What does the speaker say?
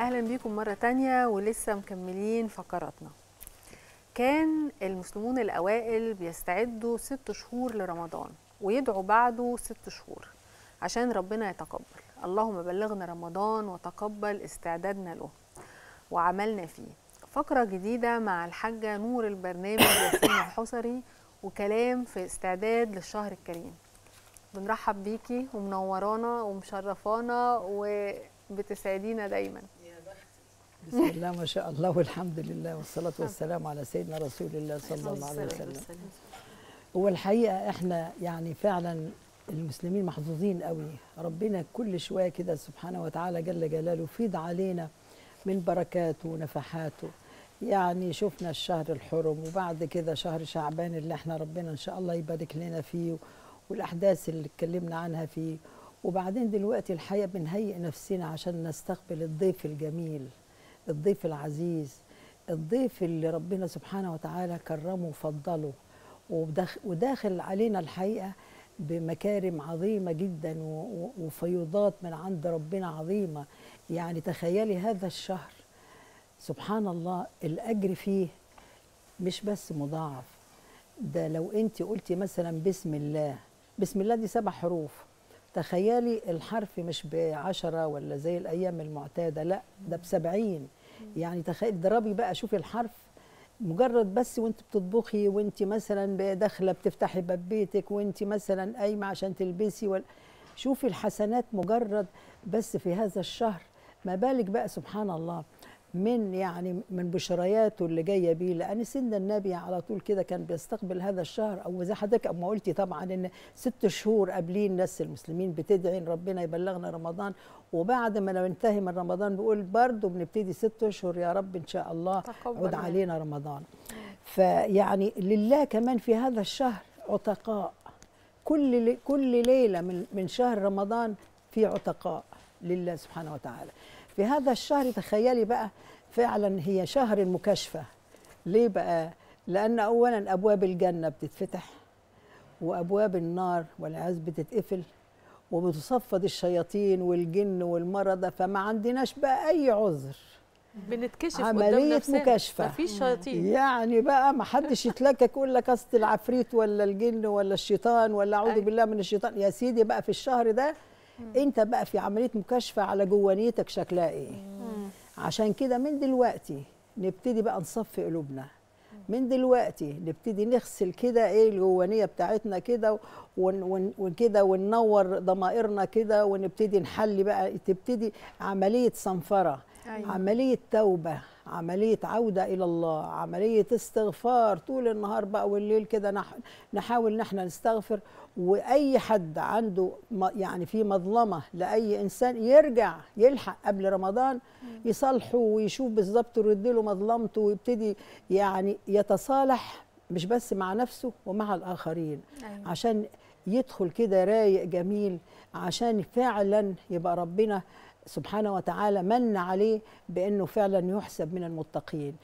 اهلا بيكم مره تانية ولسه مكملين فقراتنا. كان المسلمون الاوائل بيستعدوا 6 شهور لرمضان ويدعوا بعده 6 شهور عشان ربنا يتقبل. اللهم بلغنا رمضان وتقبل استعدادنا له وعملنا فيه. فقره جديده مع الحاجه نور البرنامج ياسمين الحصري وكلام في استعداد للشهر الكريم. بنرحب بيكي ومنورانا ومشرفانا وبتسعدينا دايما. بسم الله ما شاء الله والحمد لله والصلاة والسلام على سيدنا رسول الله صلى الله عليه وسلم. هو الحقيقة احنا يعني فعلا المسلمين محظوظين قوي، ربنا كل شوية كده سبحانه وتعالى جل جلاله فيض علينا من بركاته ونفحاته. يعني شفنا الشهر الحرم وبعد كده شهر شعبان اللي احنا ربنا ان شاء الله يبارك لنا فيه والاحداث اللي اتكلمنا عنها فيه، وبعدين دلوقتي الحقيقة بنهيئ نفسنا عشان نستقبل الضيف الجميل، الضيف العزيز، الضيف اللي ربنا سبحانه وتعالى كرمه وفضله وداخل علينا الحقيقة بمكارم عظيمة جدا وفيوضات من عند ربنا عظيمة. يعني تخيلي هذا الشهر سبحان الله الأجر فيه مش بس مضاعف، ده لو أنت قلتي مثلا بسم الله، بسم الله دي 7 حروف، تخيلي الحرف مش ب10 ولا زي الأيام المعتادة، لا ده ب70. يعني تخيلي ضربي بقى شوفي الحرف، مجرد بس وانت بتطبخي وانت مثلا داخلة بتفتحي باب بيتك وانت مثلا قايمة عشان تلبسي شوفي الحسنات مجرد بس في هذا الشهر، ما بالك بقى سبحان الله من يعني من بشرياته اللي جايه بيه. لان سيدنا النبي على طول كده كان بيستقبل هذا الشهر، او زي حضرتك ما قلتي طبعا ان 6 شهور قابلين ناس المسلمين بتدعي ان ربنا يبلغنا رمضان، وبعد ما ننتهي من رمضان بيقول برضه بنبتدي 6 اشهر يا رب ان شاء الله عود علينا رمضان. فيعني لله كمان في هذا الشهر عتقاء، كل ليله من شهر رمضان في عتقاء لله سبحانه وتعالى. في هذا الشهر تخيلي بقى فعلا هي شهر المكاشفة. ليه بقى؟ لأن أولا أبواب الجنة بتتفتح وأبواب النار والعياذ بتتقفل، وبتصفد الشياطين والجن والمرضى، فما عندناش بقى أي عذر، بنتكشف قدام نفسنا، مكاشفة، مفيش شياطين. يعني بقى ما حدش يتلكك يقول لك أصل العفريت ولا الجن ولا الشيطان ولا أعوذ بالله من الشيطان. يا سيدي بقى في الشهر ده انت بقى في عمليه مكاشفه على جوانيتك شكلها ايه. عشان كده من دلوقتي نبتدي بقى نصفي قلوبنا، من دلوقتي نبتدي نغسل كده ايه الجوانيه بتاعتنا كده وكده وننور ضمائرنا كده، ونبتدي نحل بقى، تبتدي عمليه صنفره، عمليه توبه، عمليه عوده الى الله، عمليه استغفار طول النهار بقى والليل كده، نحاول ان احنا نستغفر. واي حد عنده يعني في مظلمه لاي انسان يرجع يلحق قبل رمضان يصالحه ويشوف بالظبط ويديله مظلمته، ويبتدي يعني يتصالح مش بس مع نفسه ومع الاخرين، عشان يدخل كده رايق جميل، عشان فعلا يبقى ربنا سبحانه وتعالى من عليه بأنه فعلا يحسب من المتقين.